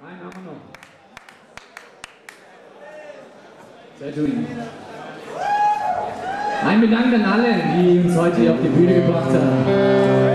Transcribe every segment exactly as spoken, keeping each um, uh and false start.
Einen haben wir noch. Sehr schön. Ein Bedank an alle, die uns heute hier auf die Bühne gebracht haben.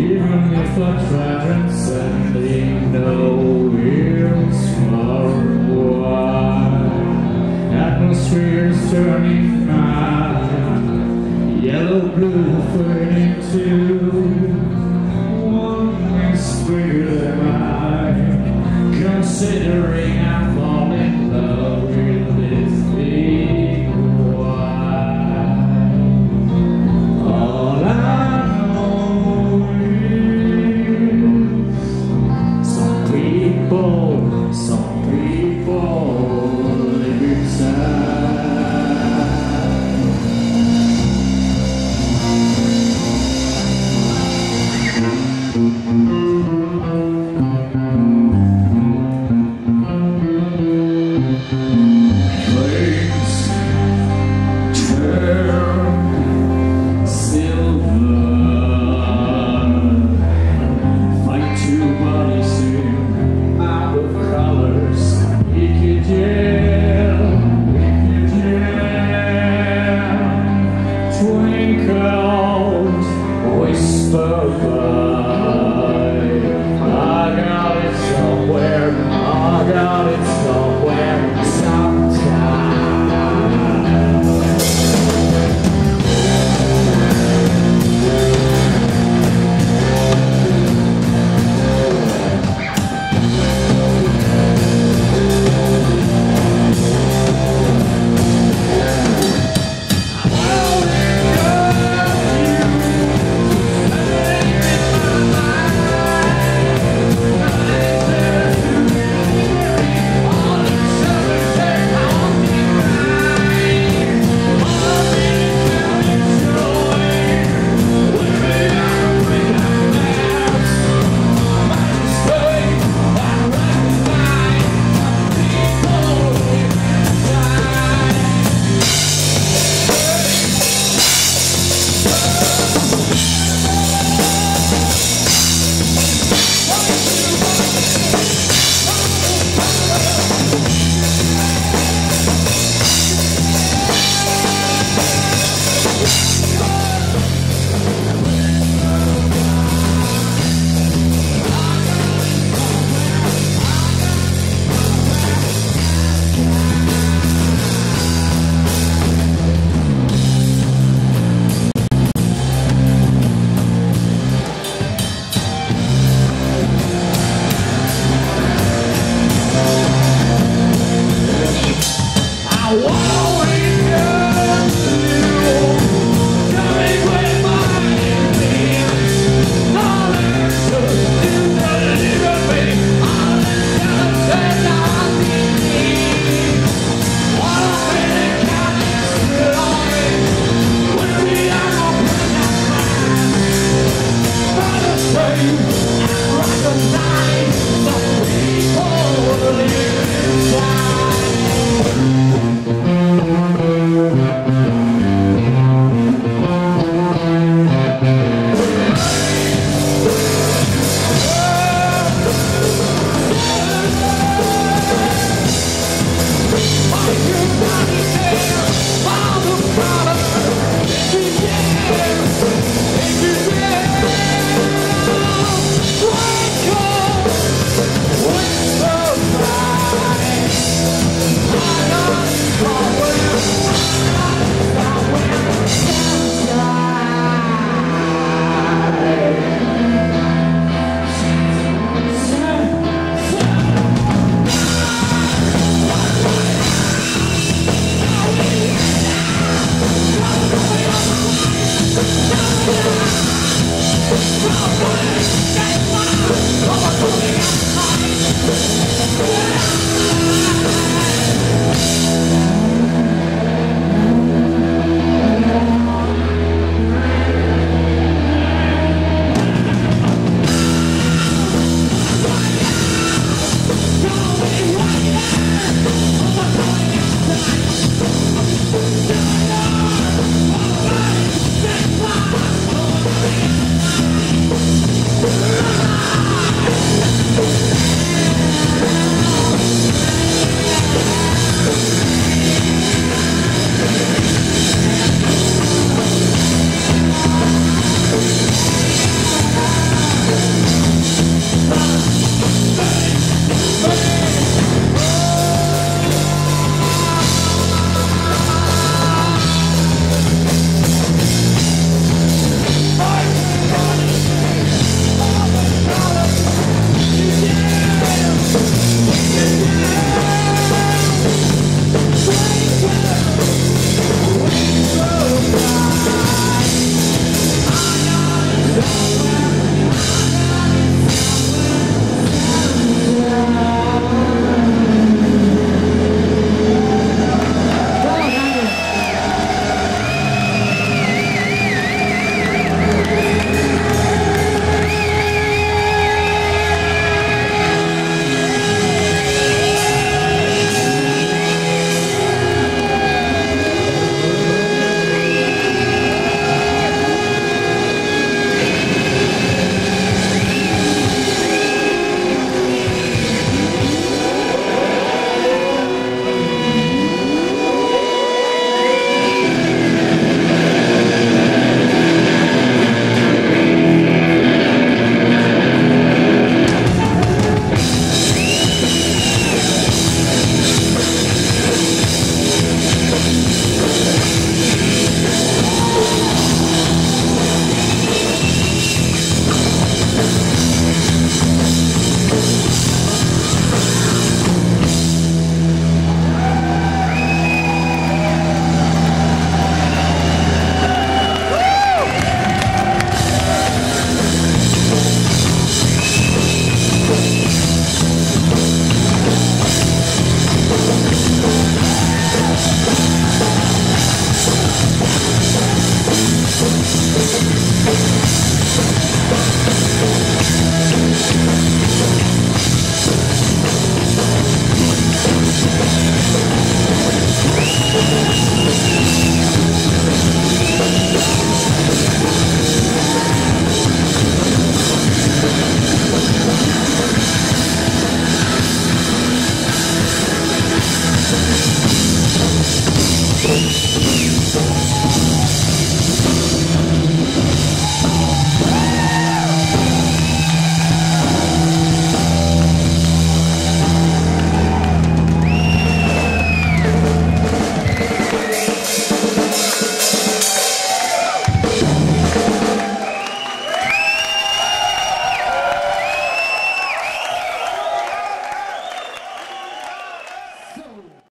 Even if I try and send in no wheels far wide, atmosphere's turning mad, yellow blue fading too. One is bigger than I, considering I fall in love with this thing. Some people, some people